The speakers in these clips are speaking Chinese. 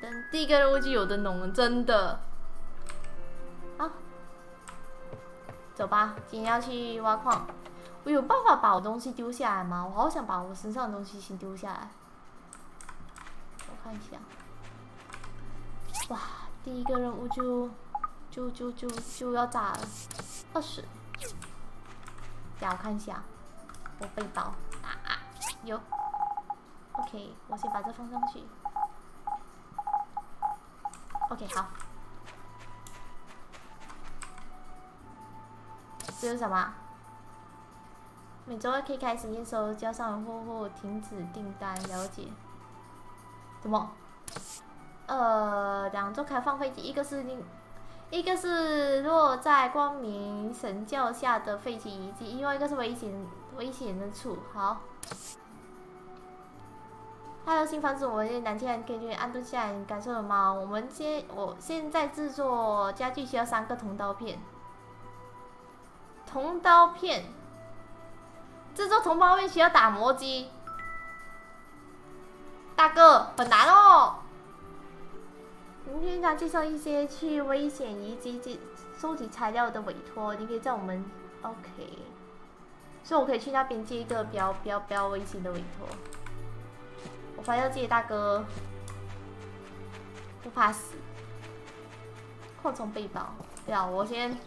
等第一个路径有的弄，真的。好，走吧，今天要去挖矿。我有办法把我东西丢下来吗？我好想把我身上的东西先丢下来。我看一下。哇，第一个任务就要炸了，20。等我看一下，我背包有。OK， 我先把这放上去。 OK， 好。这是什么？每周二可以开始验收交上货或停止订单，了解。怎么？2周开放废弃，一个是落在光明神教下的废弃遗迹，另外一个是危险之处。好。 Hello， 新房子，我是南天，可以安顿下来，你感受了吗？我现在制作家具需要3个铜刀片。铜刀片，制作铜刀片需要打磨机。大哥，很难哦。明天想介绍一些去危险遗迹收集材料的委托，你可以叫我们 OK。所以我可以去那边接一个比较危险的委托。 我还要借大哥，不怕死。矿虫背包，不要，我先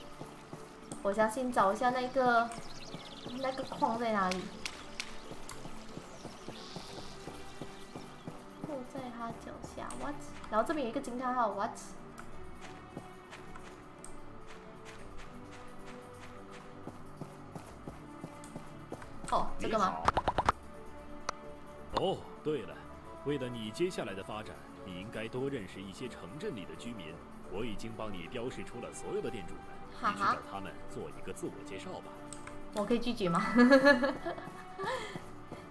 找一下那个矿在哪里。矿在他脚下 ，what？ 然后这边有一个惊叹号 ，what？ 哦，这个吗？哦，对了。 为了你接下来的发展，你应该多认识一些城镇里的居民。我已经帮你标示出了所有的店主们，你去找他们做一个自我介绍吧。我可以拒绝吗？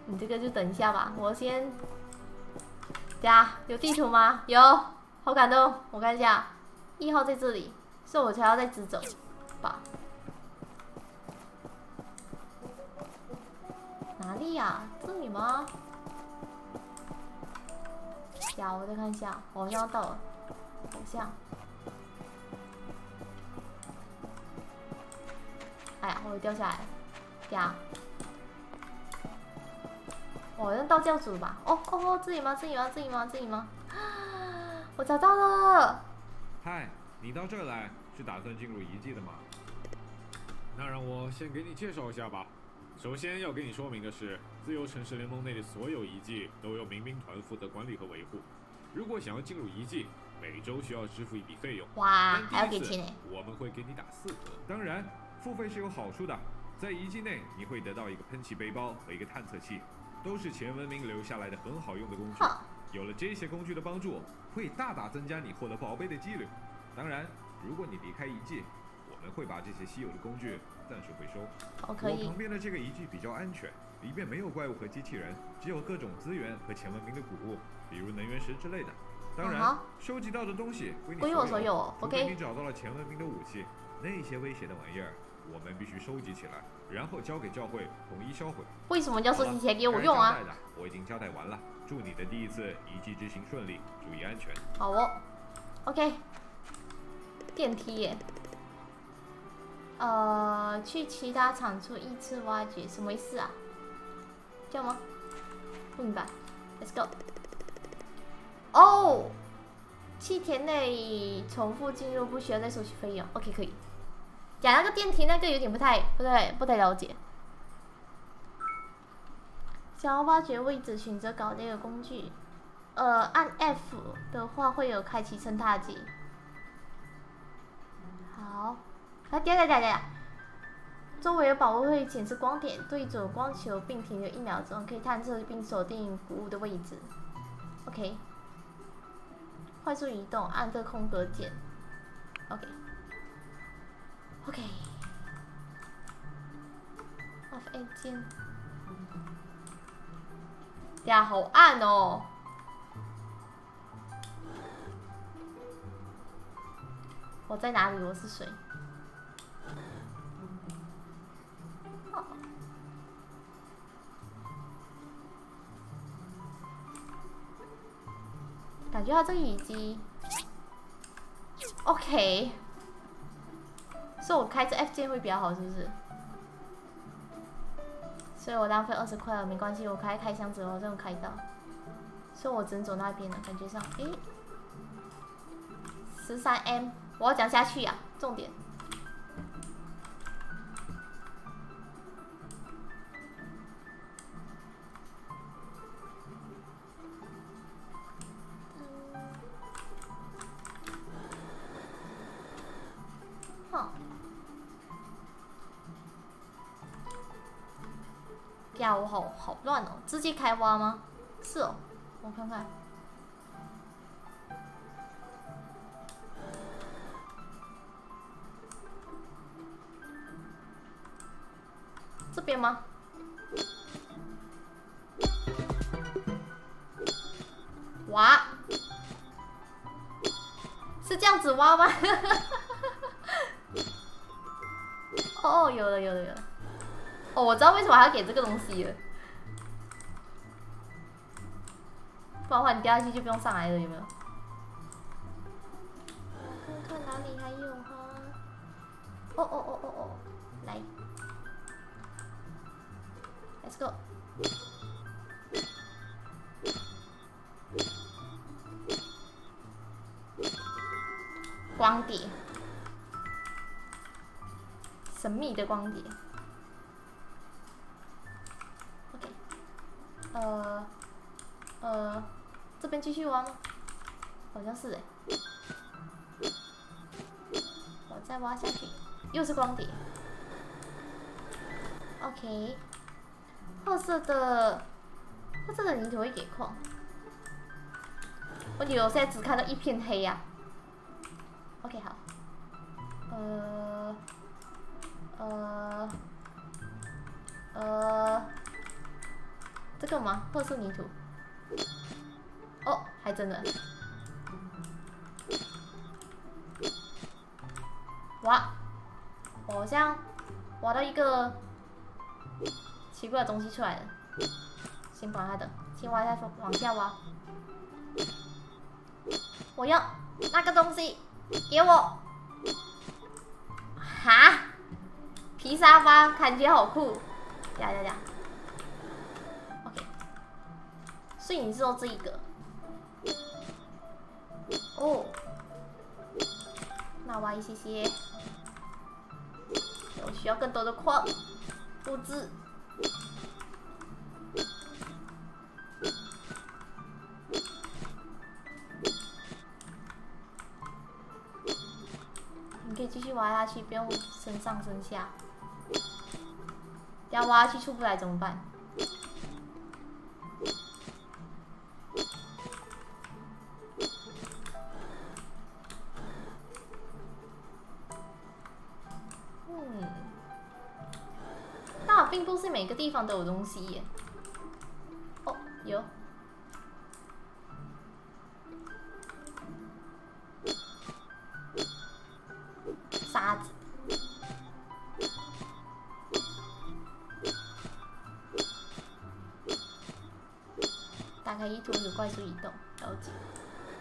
你这个就等一下吧，我先。对啊，有地图吗？有，好感动。我看一下，1号在这里，所以我才要再直走吧。哪里呀？这里吗？ 呀，我再看一下，我好像到了，好像。哎呀，我又掉下来了。呀，我好像到教主吧？哦，这里吗？这里吗？这里吗？这里吗？我找到了。嗨，你到这儿来是打算进入遗迹的吗？那让我先给你介绍一下吧。首先要跟你说明的是。 自由城市联盟内的所有遗迹都由民兵团负责管理和维护。如果想要进入遗迹，每周需要支付一笔费用。哇，还要给钱呢！我们会给你打4折。当然，付费是有好处的。在遗迹内，你会得到一个喷气背包和一个探测器，都是前文明留下来的很好用的工具。有了这些工具的帮助，会大大增加你获得宝贝的几率。当然，如果你离开遗迹，我们会把这些稀有的工具暂时回收。我可以。我旁边的这个遗迹比较安全。 里面没有怪物和机器人，只有各种资源和前文明的古物，比如能源石之类的。当然，收集到的东西归我所有。OK。你找到了前文明的武器，那些威胁的玩意儿，我们必须收集起来，然后交给教会统一销毁。为什么要收集起来给我用啊？我已经交代完了。祝你的第一次遗迹之行顺利，注意安全。好哦。OK。电梯耶。 去其他场处依次挖掘，什么意思啊？ 这样吗？不明白。Let's go。哦，7天内重复进入，不需要再收取费用。OK， 可以。讲那个电梯那个有点不太了解。想要挖掘位置，选择搞那个工具。按 F 的话会有开启生态技。好，来，点。 周围的宝物会显示光点，对准光球并停留1秒钟，可以探测并锁定古物的位置。OK， 快速移动，按这空格键。OK， F8 键。呀，好暗哦！我在哪里？我是谁？觉它这个已经 OK， 所以我开这 F 键会比较好，是不是？所以我浪费20块了，没关系，我开箱子我就能开到，所以我只能走那边了，感觉上，诶、欸， 13M， 我要讲下去呀、啊，重点。 呀，我好乱哦！直接开挖吗？是哦，我看看。这边吗？哇！是这样子挖吗？哦，有了，有了，有了。 哦，我知道为什么还要给这个东西了，不然的话你掉下去就不用上来了，有没有？看哪里还有哈、啊？哦哦哦哦哦，来 ，Let's go。光碟，神秘的光碟。 这边继续挖吗？好像是哎、欸，我再挖下去，又是光碟。OK， 褐色的泥土会给矿。问题我现在只看到一片黑呀、啊。OK， 好，这个吗？褐色泥土。 哦，还真的！哇，我好像挖到一个奇怪的东西出来了。先把它等，先挖下去，往下挖。我要那个东西，给我！哈，皮沙发感觉好酷！呀 ！OK， 所以你是说这一个？ 哦，那挖一些些，我需要更多的矿物资。你可以继续挖下去，不用升上升下。要挖下去出不来怎么办？ 并不是每个地方都有东西耶。哦，有。沙子。打开地图有快速移动，了解。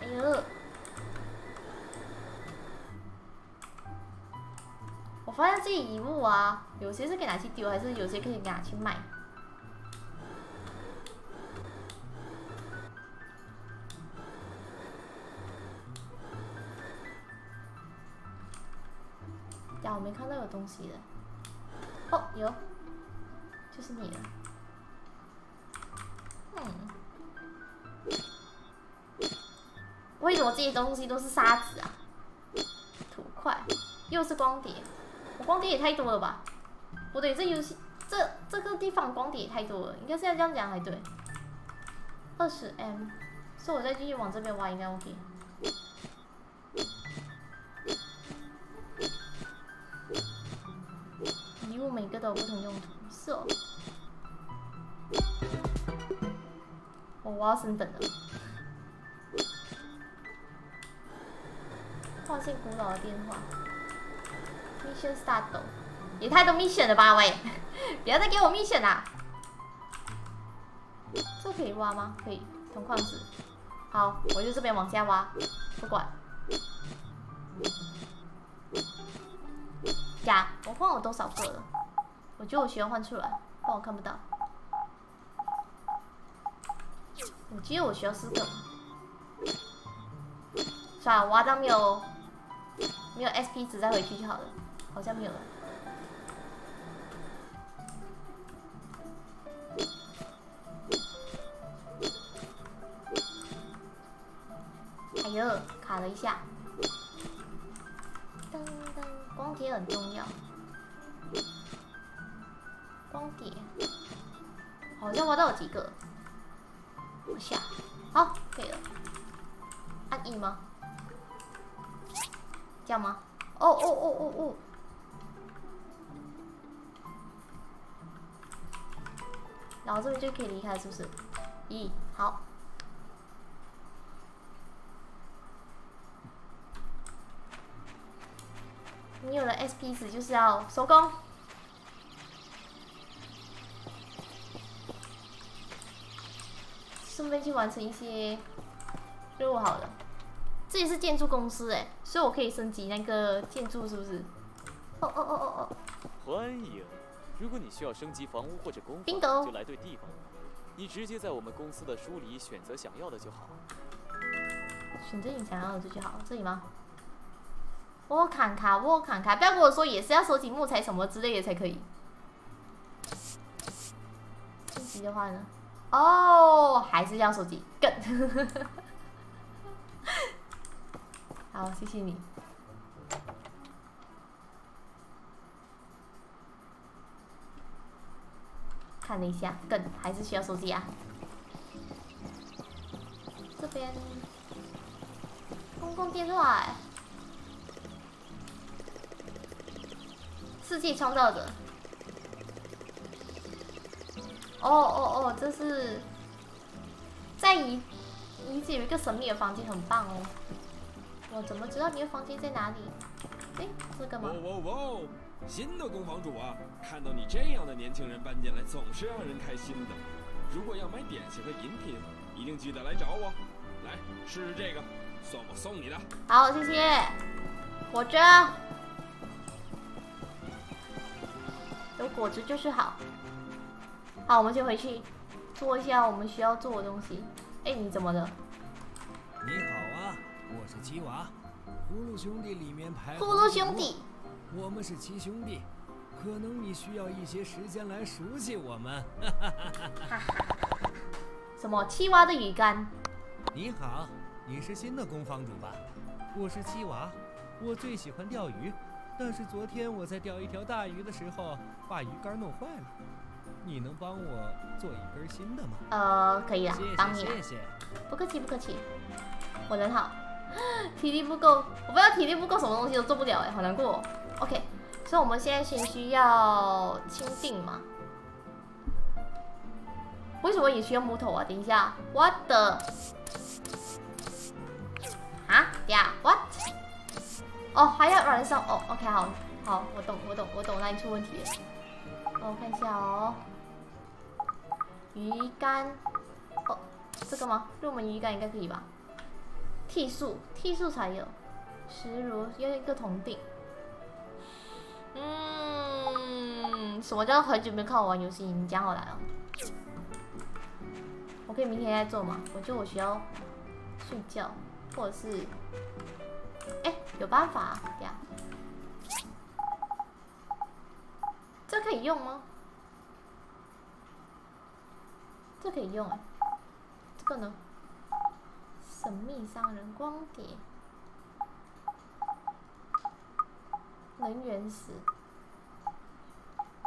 哎呦！我发现这些遗物啊，有些是可以拿去丢，还是有些可以拿去卖。呀，我没看到有东西了。哦，有，就是你了。为什么这些东西都是沙子啊？土块，又是光碟。 我光碟也太多了吧！不对，这游戏这个地方光碟也太多了，应该是要这样讲才对。20M， 所以我再继续往这边挖应该 OK。遗物每个都有不同用途，是哦。我要升等了。发现古老的变化。 Mission start， 也太多 mission 了吧喂！不要再给我 mission 啦！这可以挖吗？可以，铜矿石。好，我就这边往下挖，不管。呀，我换我多少个了？我觉得我需要换出来，不然我看不到。我记得我需要4个。算了，挖到没有 SP 值再回去就好了，好像没有了。 哎呦，卡了一下。噔噔，光碟很重要。光碟，好像挖到有几个。往下，好，可以了。按 E 吗？这样吗？哦哦哦哦哦。然后这边就可以离开，是不是？E，好。 你有了 SP 值就是要收工。顺便去完成一些任务好了。这里是建筑公司哎，所以我可以升级那个建筑，是不是？哦哦哦哦哦！欢迎，如果你需要升级房屋或者工坊，就来对地方。你直接在我们公司的书里选择想要的就好。选择你想要的就好，这里吗？ 我看看，不要跟我说也是要收集木材什么之类的才可以。升级的话呢？哦，还是要收集更。好，谢谢你。看了一下，更还是需要收集啊。这边公共电话、欸。 世纪创造者。哦哦哦，这是在遗址有一个神秘的房间，很棒哦。我怎么知道你的房间在哪里？哎，这个吗？哦哦哦！新的工房主啊，看到你这样的年轻人搬进来，总是让人开心的。如果要买点心和饮品，一定记得来找我。来试试这个，算我送你的。好，谢谢。活着。 有果汁就是好。好，我们先回去做一下我们需要做的东西。哎，你怎么了？你好啊，我是吉娃，葫芦兄弟里面排。葫芦兄弟，我们是七兄弟，可能你需要一些时间来熟悉我们。什么？七娃的鱼竿。你好，你是新的工坊主吧？我是七娃，我最喜欢钓鱼。 但是昨天我在钓一条大鱼的时候，把鱼竿弄坏了。你能帮我做一根新的吗？可以啊，帮你。谢谢，不客气不客气。我人好，体力不够，我不知道体力不够，什么东西都做不了哎，好难过哦。OK， 所以我们现在先需要钦定嘛？为什么也需要木头啊？等一下，我的啊呀 ，what？ 哦，还要软上哦 ，OK， 好，好，我懂，那你出问题了。哦，我看一下哦，鱼竿，哦，这个吗？入门鱼竿应该可以吧？剃树，剃树才有。石炉要一个铜锭。嗯，什么叫很久没看我玩游戏？你讲好来哦。我可以明天再做吗？我觉得我需要睡觉，或者是。 哎，有办法啊，这样，这可以用吗？这可以用哎，这个呢？神秘商人光碟，能源石，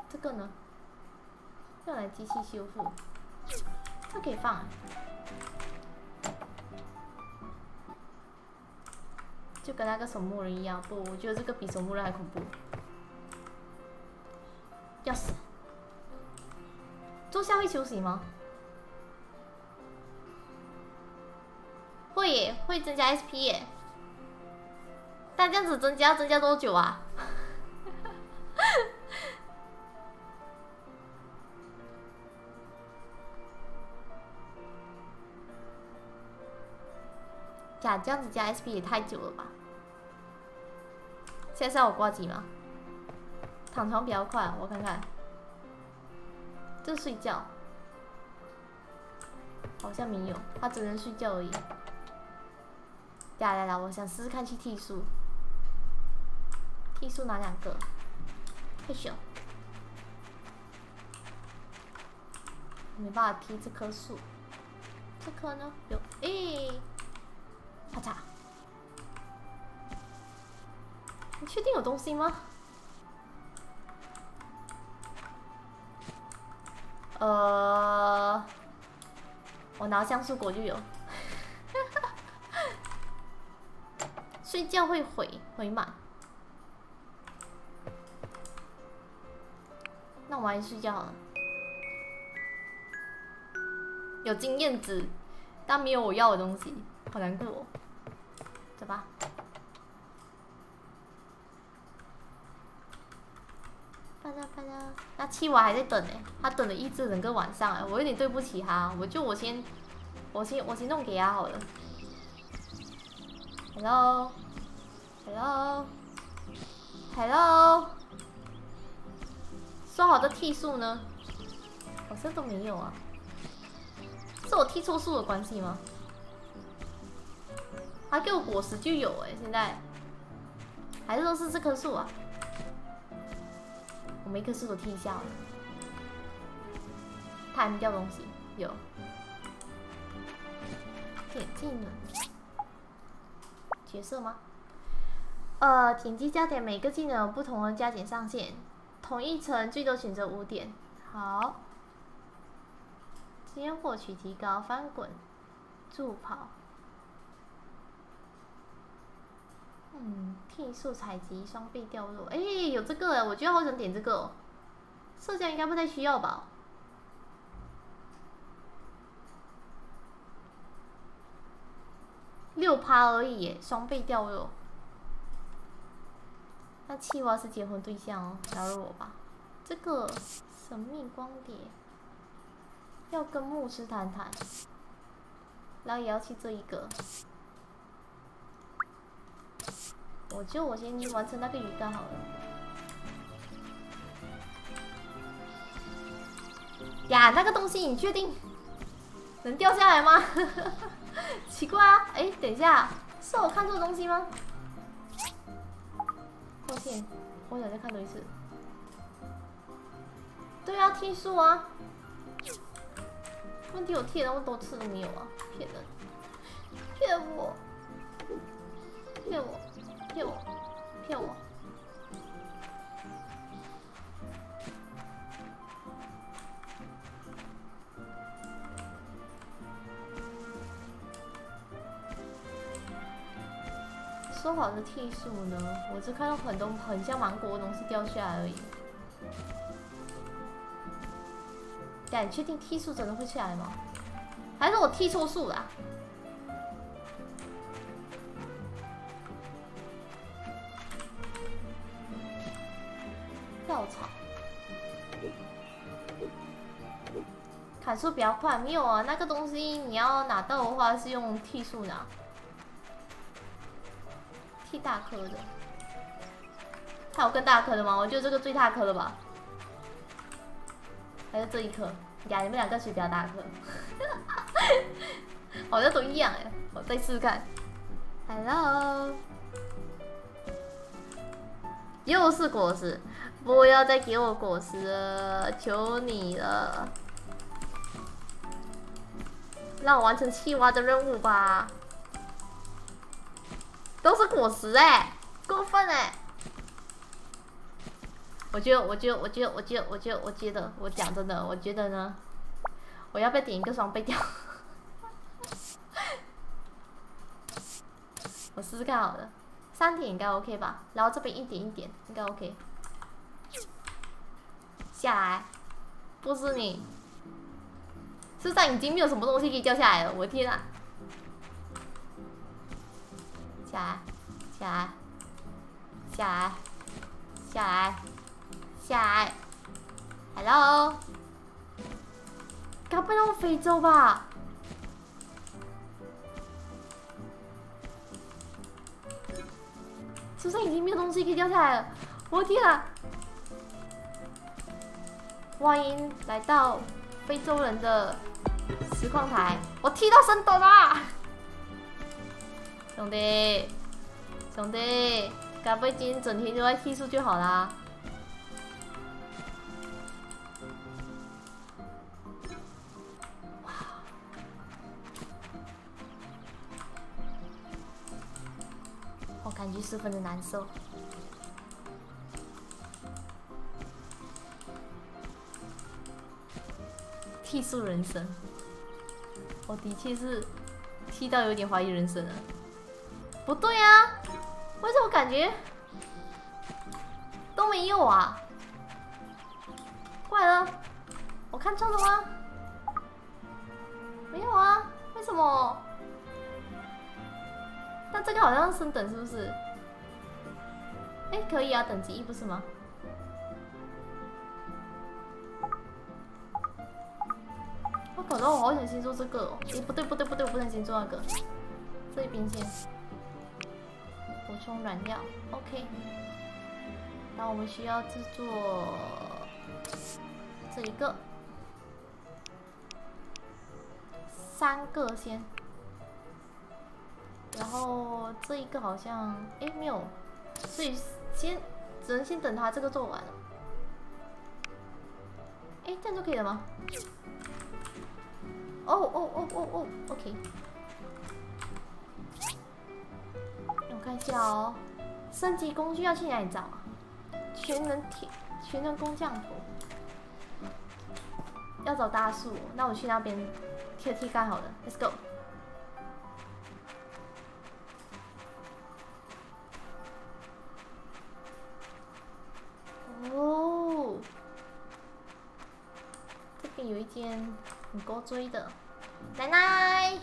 这个呢？用来机器修复，这可以放哎。 就跟那个守墓人一样，不，我觉得这个比守墓人还恐怖。要死！坐下会休息吗？会耶，会增加 SP 耶。但这样子增加多久啊？呀，这样子加 SP 也太久了吧？现在是要我挂机吗？躺床比较快，我看看。这睡觉好像没有，他只能睡觉而已。呀呀呀！我想试试看去剃数，剃数哪两个？退休。 没办法踢这棵树，这棵呢有诶，咔嚓！你确定有东西吗？我拿橡树果就有。睡觉会回满，那我还是睡觉好了。 有经验值，但没有我要的东西，好难过、哦。走吧。巴拉巴拉，那七娃还在等呢、欸，他等了一整个晚上哎、欸，我有点对不起他，我先弄给他好了。Hello， 说好的替数呢？好像都没有啊。 是我踢错数的关系吗？他给我果实就有哎、欸，现在还是说是这棵树啊？我每棵树都踢一下好了。他还没掉东西，有。点技能，角色吗？点击加点，每个技能有不同的加减上限，同一层最多选择5点。好。 时间获取提高，翻滚，助跑，替速采集，双臂掉落，哎、欸，有这个哎、欸，我觉得好想点这个哦。社交应该不太需要吧？6%而已、欸，双臂掉落。那七娃是结婚对象哦，加入我吧。这个神秘光碟。 要跟牧师谈谈，然后也要去这一个。我先完成那个鱼竿好了。呀，那个东西你确定能掉下来吗？奇怪啊！哎，等一下，是我看错东西吗？抱歉，我想再看多一次。对啊，踢树啊。 问题我踢了那么多次都没有啊！骗人，骗我，骗我，骗我，骗我！说好的替数呢？我只看到很多很像芒果的东西掉下来而已。 呀，你确定踢数真的会下来吗？还是我踢错数啦？药草，砍树比较快，没有啊。那个东西你要拿到的话是用替数拿，替大颗的。还有更大颗的吗？我觉得这个最大颗了吧。 还是这一颗呀！你们两个谁比较大颗？好像都一样哎，我再试试看。Hello， 又是果实，不要再给我果实了，求你了！让我完成青蛙的任务吧。都是果实哎，过分哎！ 我觉得，我讲真的，我觉得呢，我要不要点一个双倍掉？我试试看好了，3点应该 OK 吧？然后这边1点1点应该 OK。下来，不是你，身上已经没有什么东西可以掉下来了，我的天啊！下来，下来，下来，下来。 下来 ，Hello， 该不会到非洲吧？是不是已经没有东西可以掉下来了？我的天啊！欢迎来到非洲人的实况台，我踢到升斗啦！兄弟，兄弟，干杯今整天都在踢术就好啦。 感觉十分的难受。剃数人生，我的确是剃到有点怀疑人生了。不对啊，为什么感觉都没有啊？怪了，我看错了吗？没有啊，为什么？ 那这个好像升等是不是？哎，可以啊，等级1不是吗？我搞到我好想先做这个哦！哎，不对不对不对，我不能先做那个，这一边先补充燃料 ，OK。那我们需要制作这一个，3个先。 然后这一个好像哎没有，所以只能先等他这个做完了。哎，这样就可以了吗？哦 ，OK。我看一下哦，升级工具要去哪里找啊？全能工匠图，要找大树，那我去那边贴干好了 ，Let's go。 哦，这边有一间很高追的奶奶。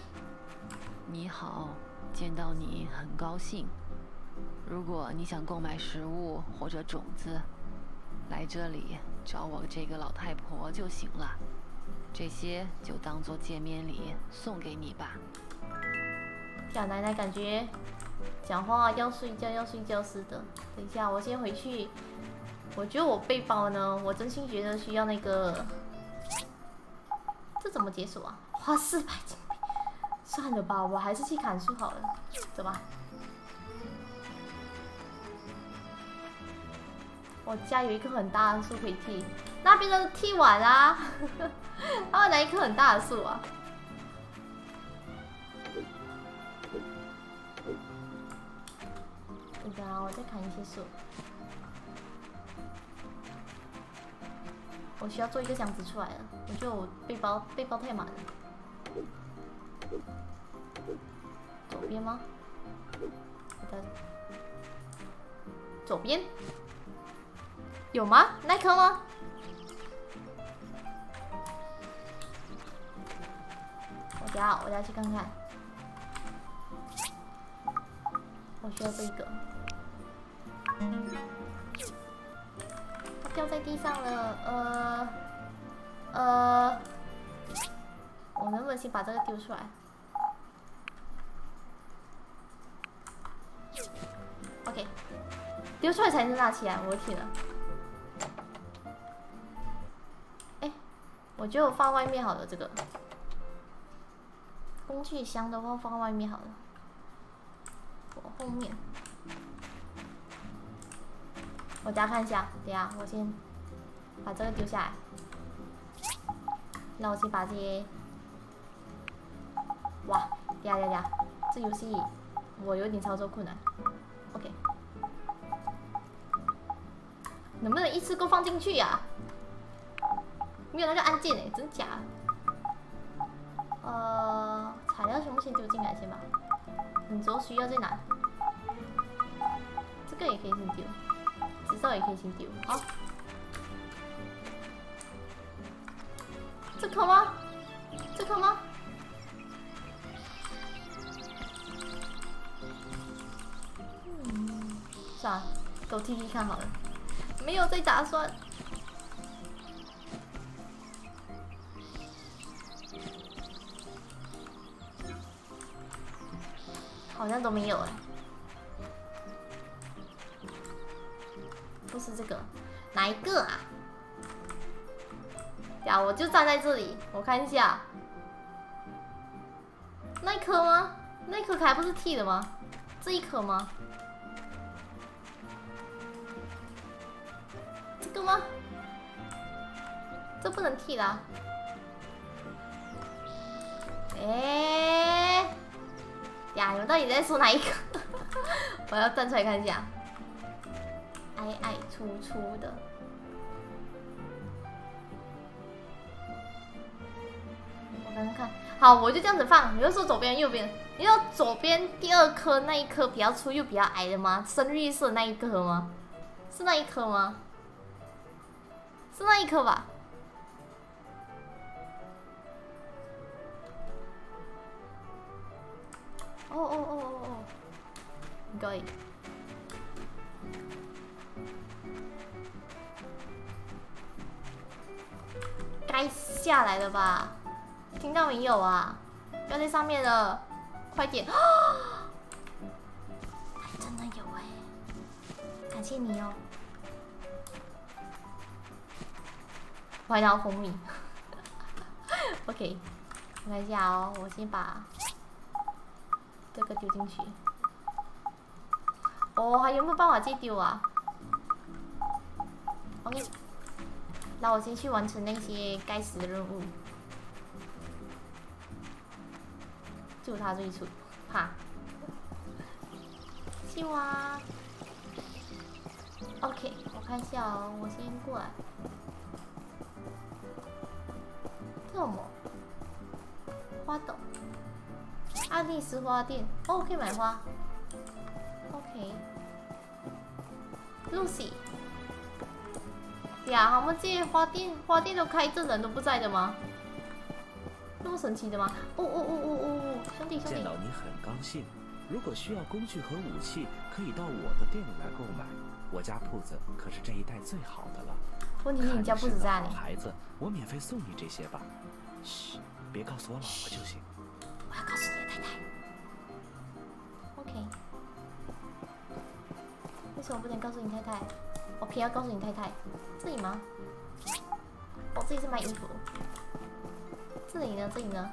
你好，见到你很高兴。如果你想购买食物或者种子，来这里找我这个老太婆就行了。这些就当做见面礼送给你吧。小奶奶感觉讲话要睡觉似的。等一下，我先回去。 我觉得我背包呢，我真心觉得需要那个，这怎么解锁啊？花400金，算了吧，我还是去砍树好了，走吧。我家有一棵很大的树可以剃，那边都剃完啦、啊，然后来一棵很大的树啊。等等啊，我再砍一些树。 我需要做一个箱子出来了，我觉得我背包太满了。左边吗？左边有吗？那颗吗？我等下去看看。我需要这个。掉在地上了，我能不能先把这个丢出来？OK， 丢出来才能拿起来，我的天啊！哎，我觉得我放外面好了，这个工具箱的话放外面好了，我后面。 我等下看一下，等下我先把这个丢下来，那我先把这些……哇，等下，这游戏我有点操作困难。OK， 能不能一次够放进去呀、啊？没有那个按键哎、欸，真假？材料全部先丢进来先吧。你主要需要在哪？这个也可以先丢。 制造也可以先丢，好。这颗吗？这颗吗？嗯，算了，给我踢踢看好了。没有再打算。好像都没有哎、欸。不是这个，哪一个啊？呀，我就站在这里，我看一下，那一颗吗？那一颗还不是 T 的吗？这一颗吗？这个吗？这不能 T 的、啊。哎、欸，呀，你们到底在说哪一个？我要站出来看一下。 矮矮粗粗的，我刚刚看好，我就这样子放。你就说左边右边，你要左边第二颗那一颗比较粗又比较矮的吗？深绿色那一颗吗？是那一颗吗？是那一颗吧？哦哦哦哦哦，应该。 该下来了吧？听到没有啊？不要在上面了，快点！啊、还真的有哎、欸，感谢你哦！我还要红米。OK， 我看一下哦，我先把这个丢进去。哦，还有没有办法再丢啊 ？OK。 那我先去完成那些该死的任务，就他最蠢，怕。秀啊 ！OK， 我看一下哦，我先过来。这什么？花朵？爱丽丝花店？哦，可以买花。OK。Lucy。 呀，我们这些花店都开，这人都不在的吗？那么神奇的吗？哦哦哦哦哦哦，兄弟兄弟！见到你很高兴。如果需要工具和武器，可以到我的店里来购买。我家铺子可是这一带最好的了。问题是你家铺子在哪里？孩子，我免费送你这些吧。嘘，别告诉我老婆就行。我要告诉你太太。OK。为什么不能告诉你太太？ 我偏要告诉你太太，这里吗？哦，这里是卖衣服。这里呢？这里呢？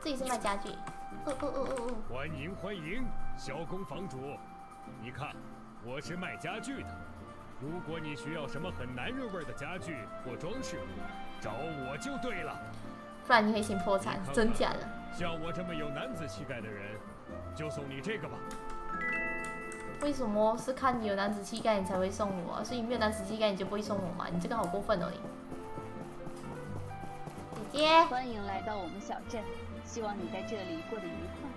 这里是卖家具。哦哦哦哦哦！欢迎欢迎，小工房主，你看，我是卖家具的。如果你需要什么很男人味的家具或装饰，找我就对了。不然你会先破产，真假的。像我这么有男子气概的人，就送你这个吧。 为什么是看你有男子气概你才会送我、啊？所以你没有男子气概你就不会送我嘛？你这个好过分哦！你姐姐，欢迎来到我们小镇，希望你在这里过得愉快。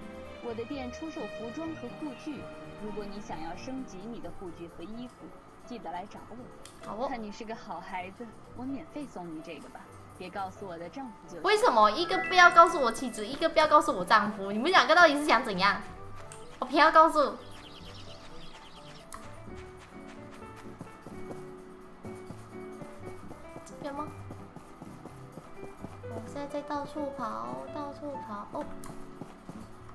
我的店出售服装和护具，如果你想要升级你的护具和衣服，记得来找我。好哦，看你是个好孩子，我免费送你这个吧。别告诉我的丈夫就……为什么一个不要告诉我妻子，一个不要告诉我丈夫？你们两个到底是想怎样？我偏要告诉。 有吗？我现在在到处跑，到处跑哦，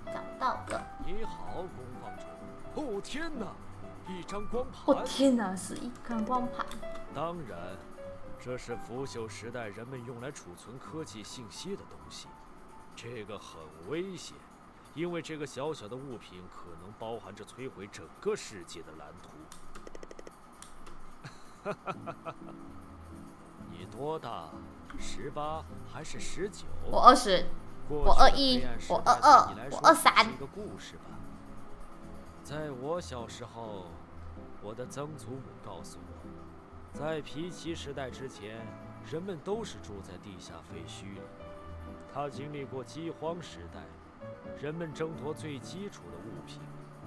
找到了。你好，工坊主。哦天哪，一张光盘！我、哦、天哪，是一张光盘。当然，这是腐朽时代人们用来储存科技信息的东西，这个很危险，因为这个小小的物品可能包含着摧毁整个世界的蓝图。哈哈哈哈！ 你多大？18还是19？我20，我21，我22，我23。一个故事吧。在我小时候，我的曾祖母告诉我，在皮奇时代之前，人们都是住在地下废墟里。她经历过饥荒时代，人们争夺最基础的物品。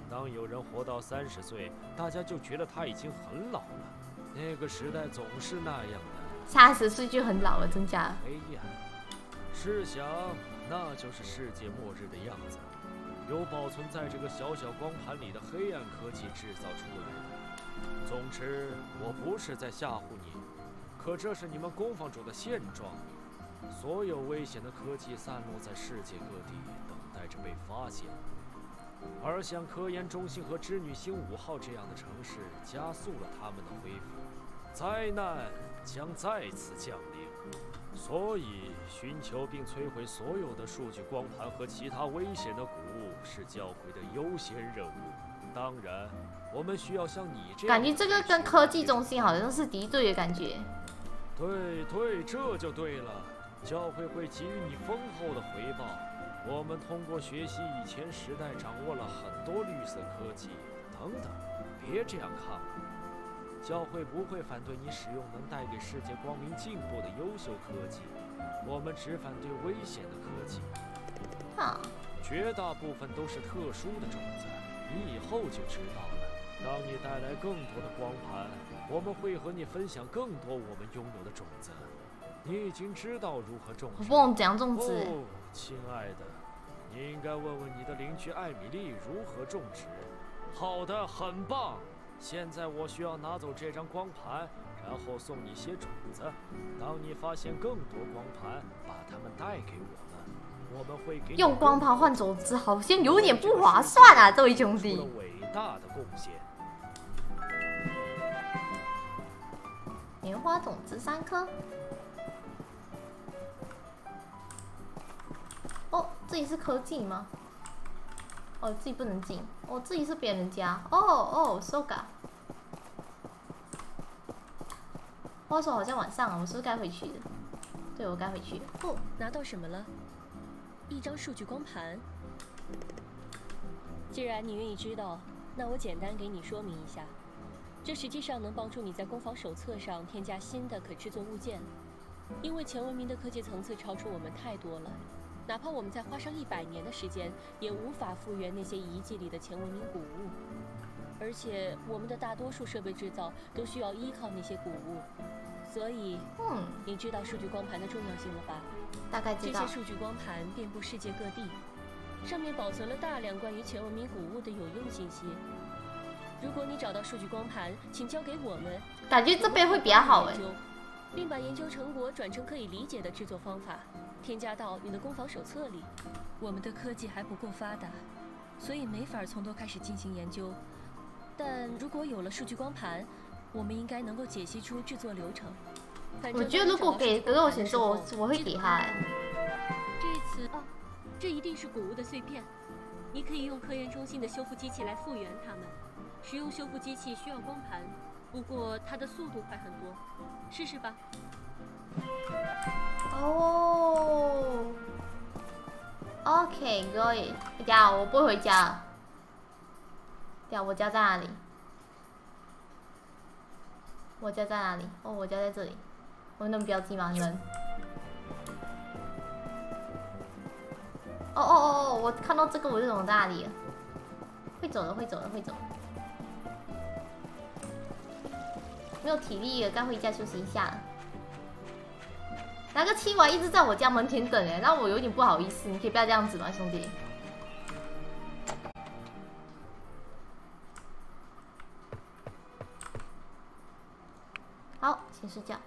当有人活到30岁，大家就觉得他已经很老了。那个时代总是那样的。 30岁就很老了，真假的？哎呀，试想，那就是世界末日的样子，由保存在这个小小光盘里的黑暗科技制造出来的。总之，我不是在吓唬你，可这是你们工坊主的现状。所有危险的科技散落在世界各地，等待着被发现。而像科研中心和织女星5号这样的城市，加速了他们的恢复。灾难将再次降临，所以寻求并摧毁所有的数据光盘和其他危险的古物是教会的优先任务。当然，我们需要像你这样。感觉这个跟科技中心好像是敌对的感觉。对对，这就对了。教会会给予你丰厚的回报。 我们通过学习以前时代，掌握了很多绿色科技等等。别这样看我，教会不会反对你使用能带给世界光明进步的优秀科技，我们只反对危险的科技。啊，绝大部分都是特殊的种子，你以后就知道了。当你带来更多的光盘，我们会和你分享更多我们拥有的种子。你已经知道如何种植。我忘讲种子。哦 亲爱的，你应该问问你的邻居艾米丽如何种植。好的，很棒。现在我需要拿走这张光盘，然后送你些种子。当你发现更多光盘，把它们带给我们，我们会给你用光盘换种子，好像有点不划算啊，这位兄弟。做了伟大的贡献。莲花种子3颗。 哦，这里是科技吗？哦，自己不能进。哦，这里是别人家。哦哦 ，Soga。话说好像晚上了，我是不是该回去了？对，我该回去了。哦，拿到什么了？一张数据光盘。既然你愿意知道，那我简单给你说明一下。这实际上能帮助你在工坊手册上添加新的可制作物件，因为前文明的科技层次超出我们太多了。 哪怕我们再花上100年的时间，也无法复原那些遗迹里的前文明古物。而且，我们的大多数设备制造都需要依靠那些古物，所以，你知道数据光盘的重要性了吧？大概知道。这些数据光盘遍布世界各地，上面保存了大量关于前文明古物的有用信息。如果你找到数据光盘，请交给我们。感觉这边会比较好哎。 并把研究成果转成可以理解的制作方法，添加到你的工坊手册里。我们的科技还不够发达，所以没法从头开始进行研究。但如果有了数据光盘，我们应该能够解析出制作流程。我觉得如果给我选择，我会给他。这次哦，这一定是古物的碎片，你可以用科研中心的修复机器来复原它们。使用修复机器需要光盘。 不过它的速度快很多，试试吧。哦 ，OK， 可以。等下我不会回家了。等下我家在哪里？我家在哪里？哦，我家在这里。我能标记吗？你们？哦哦哦哦！我看到这个我就懂在哪里了。会走了，会走了，会走了。 没有体力了，该回家休息一下了。那个青蛙一直在我家门前等哎，让我有点不好意思。你可以不要这样子吗，兄弟？好，先睡觉。